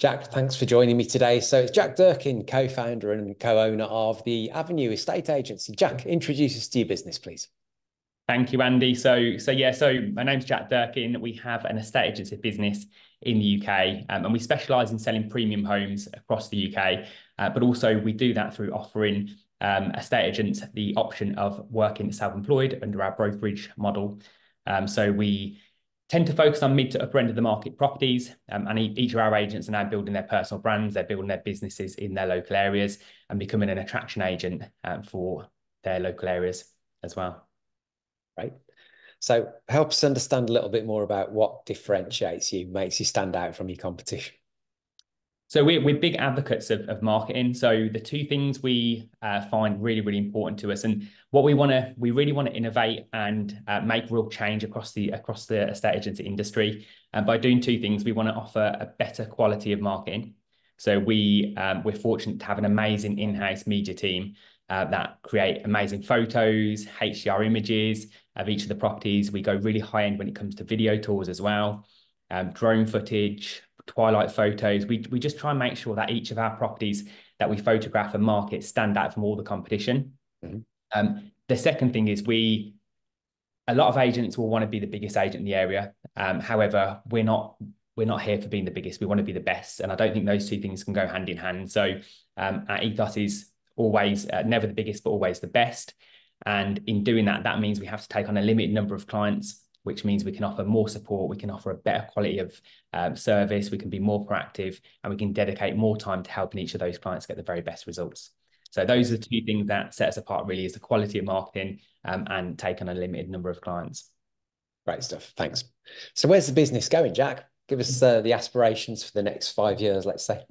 Jack, thanks for joining me today. So it's Jack Durkin, co-founder and co-owner of The Avenue Estate Agency. Jack, introduce us to your business, please. Thank you, Andy. So my name's Jack Durkin. We have an estate agency business in the UK, and we specialise in selling premium homes across the UK, but also we do that through offering estate agents the option of working self-employed under our brokerage model. So we tend to focus on mid to upper end of the market properties, and each of our agents are now building their personal brands, they're building their businesses in their local areas and becoming an attraction agent for their local areas as well. Right. So help us understand a little bit more about what differentiates you, makes you stand out from your competition. So we're big advocates of marketing. So the two things we find really, really important to us, and what we really want to innovate and make real change across the estate agency industry. And by doing two things, we want to offer a better quality of marketing. So we're fortunate to have an amazing in-house media team that create amazing photos, HDR images of each of the properties. We go really high end when it comes to video tours as well, drone footage, twilight photos. We just try and make sure that each of our properties that we photograph and market stand out from all the competition. Mm-hmm. The second thing is a lot of agents will want to be the biggest agent in the area. However, we're not here for being the biggest. We want to be the best. And I don't think those two things can go hand in hand. So our ethos is always never the biggest, but always the best. And in doing that, that means we have to take on a limited number of clients, which means we can offer more support, we can offer a better quality of service, we can be more proactive, and we can dedicate more time to helping each of those clients get the very best results. So those are the two things that set us apart really, is the quality of marketing and take on a limited number of clients. Great stuff, thanks. So where's the business going, Jack? Give us the aspirations for the next 5 years, let's say.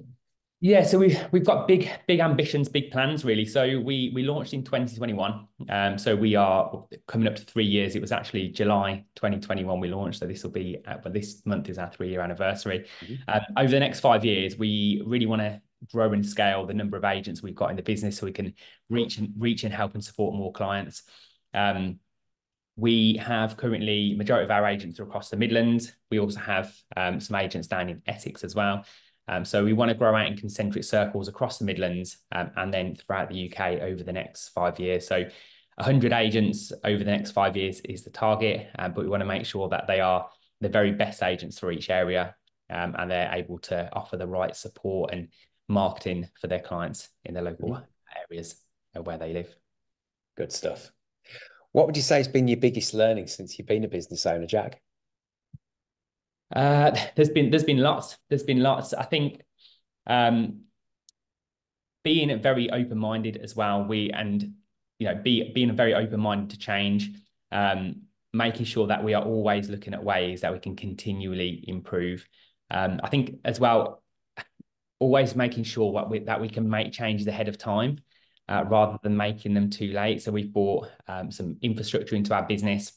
Yeah, so we've got big ambitions, big plans really. So we launched in 2021. So we are coming up to 3 years. It was actually July 2021 we launched. So this will be, but this month is our 3-year anniversary. Mm-hmm. Over the next 5 years, we really want to grow and scale the number of agents we've got in the business so we can reach and help and support more clients. We have currently majority of our agents are across the Midlands. We also have some agents down in Essex as well. So we want to grow out in concentric circles across the Midlands and then throughout the UK over the next 5 years. So 100 agents over the next 5 years is the target, but we want to make sure that they are the very best agents for each area and they're able to offer the right support and marketing for their clients in the local areas where they live. Good stuff. What would you say has been your biggest learning since you've been a business owner, Jack? There's been lots. I think being very open-minded as well, being very open-minded to change, making sure that we are always looking at ways that we can continually improve. I think as well, always making sure that we can make changes ahead of time rather than making them too late. So we've brought some infrastructure into our business,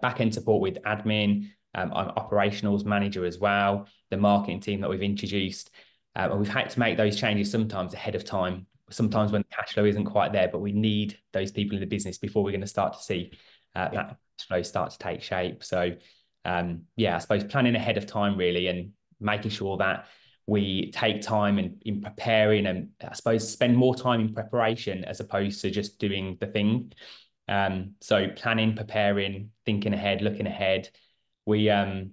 back-end support with admin, I'm operationals manager as well, the marketing team that we've introduced. And we've had to make those changes sometimes ahead of time, sometimes when the cash flow isn't quite there, but we need those people in the business before we're going to start to see that cash flow start to take shape. So yeah, I suppose planning ahead of time really, and making sure that we take time in preparing, and I suppose spend more time in preparation as opposed to just doing the thing. So planning, preparing, thinking ahead, looking ahead. We have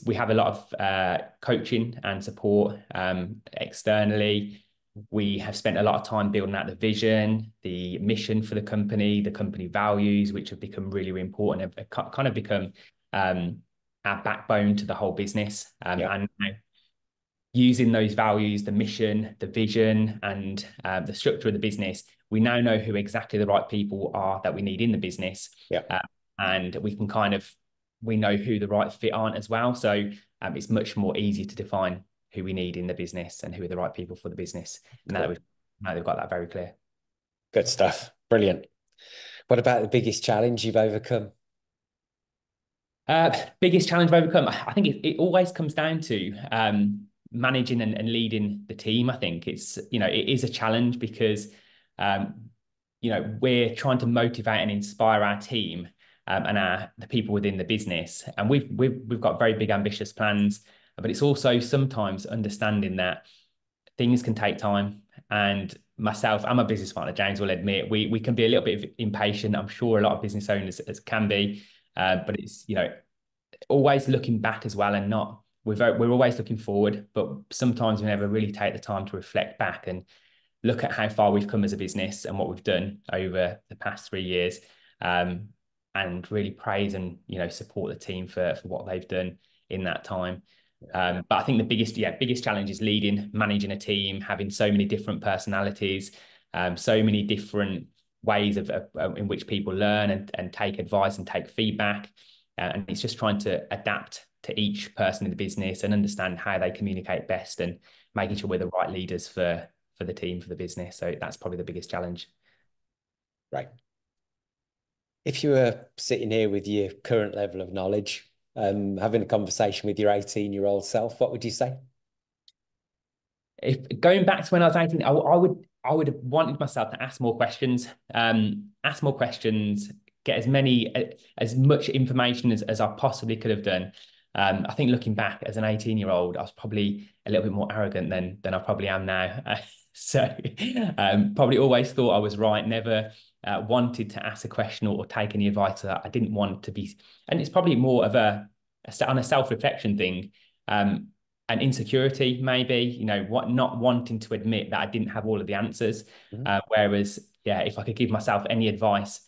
a lot of coaching and support externally. We have spent a lot of time building out the vision, the mission for the company values, which have become really, really important, have kind of become our backbone to the whole business. And using those values, the mission, the vision, and the structure of the business, we now know who exactly the right people are that we need in the business. And we can kind of, we know who the right fit aren't as well. So it's much more easy to define who we need in the business and who are the right people for the business. And now they've got that very clear. Good stuff. Brilliant. What about the biggest challenge you've overcome? Biggest challenge I've overcome? I think it always comes down to managing and leading the team. I think it is a challenge because, we're trying to motivate and inspire our team and the people within the business, and we've got very big ambitious plans. But it's also sometimes understanding that things can take time. And myself and my business partner, James, will admit we can be a little bit impatient. I'm sure a lot of business owners can be, but it's, you know, always looking back as well, and not, we're always looking forward, but sometimes we never really take the time to reflect back and look at how far we've come as a business and what we've done over the past 3 years, and really praise and, you know, support the team for what they've done in that time. But I think the biggest challenge is leading, managing a team, having so many different personalities, so many different ways in which people learn and take advice and take feedback. And it's just trying to adapt to each person in the business and understand how they communicate best, and making sure we're the right leaders for the team, for the business. So that's probably the biggest challenge. Right. If you were sitting here with your current level of knowledge, having a conversation with your 18-year-old self, what would you say? If going back to when I was 18, I would have wanted myself to ask more questions, get as much information as I possibly could have done. I think looking back as an 18-year-old, I was probably a little bit more arrogant than I probably am now. So probably always thought I was right, never wanted to ask a question or take any advice that I didn't want to be. And it's probably more of a self-reflection thing, an insecurity maybe, you know, not wanting to admit that I didn't have all of the answers. Mm-hmm. Whereas, yeah, if I could give myself any advice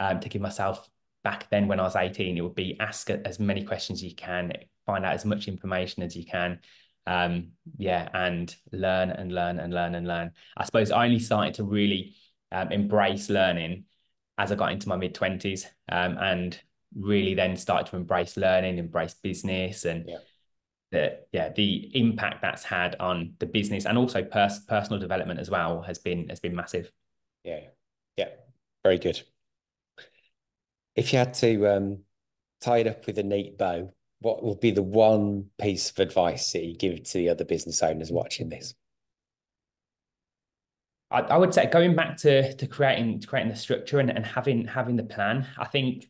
to give myself back then when I was 18, it would be ask as many questions as you can, find out as much information as you can, and learn and learn and learn and learn. I suppose I only started to really embrace learning as I got into my mid-20s, and really then started to embrace learning, embrace business, and the impact that's had on the business and also personal development as well has been massive. Yeah, very good. If you had to tie it up with a neat bow, what would be the one piece of advice that you give to the other business owners watching this? I would say going back to creating the structure and having the plan. I think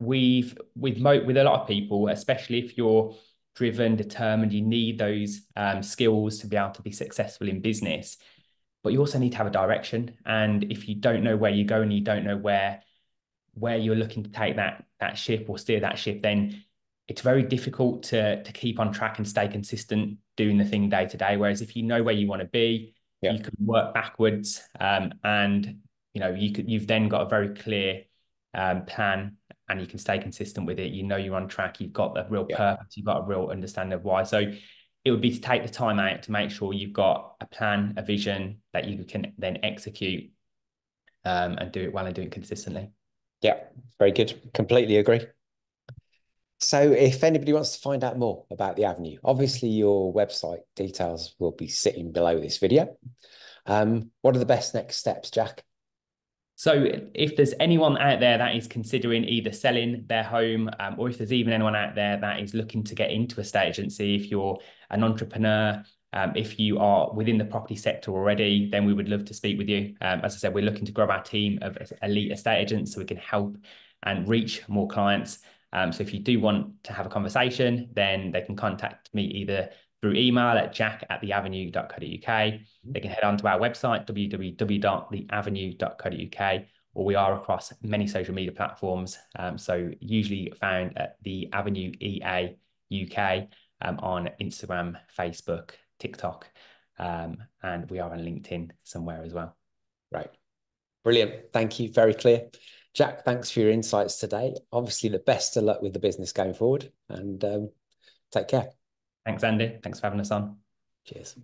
with a lot of people, especially if you're driven, determined, you need those skills to be able to be successful in business. But you also need to have a direction. And if you don't know where you go and you don't know where you're looking to take that ship or steer that ship, then it's very difficult to keep on track and stay consistent doing the thing day to day. Whereas if you know where you want to be, you can work backwards, and you know you've then got a very clear plan, and you can stay consistent with it. You know you're on track. You've got a real purpose. You've got a real understanding of why. So it would be to take the time out to make sure you've got a plan, a vision that you can then execute, and do it well and do it consistently. Yeah, very good. Completely agree. So if anybody wants to find out more about The Avenue, obviously your website details will be sitting below this video. What are the best next steps, Jack? So if there's anyone out there that is considering either selling their home, or if there's even anyone out there that is looking to get into estate agency, if you're an entrepreneur, if you are within the property sector already, then we would love to speak with you. As I said, we're looking to grow our team of elite estate agents so we can help and reach more clients. So if you do want to have a conversation, then they can contact me either through email at jack@theavenue.co.uk. They can head on to our website, www.theavenue.co.uk, or we are across many social media platforms. So usually found at The Avenue EA UK on Instagram, Facebook, TikTok, and we are on LinkedIn somewhere as well. Right. Brilliant. Thank you. Very clear. Jack, thanks for your insights today. Obviously, the best of luck with the business going forward, and take care. Thanks, Andy. Thanks for having us on. Cheers.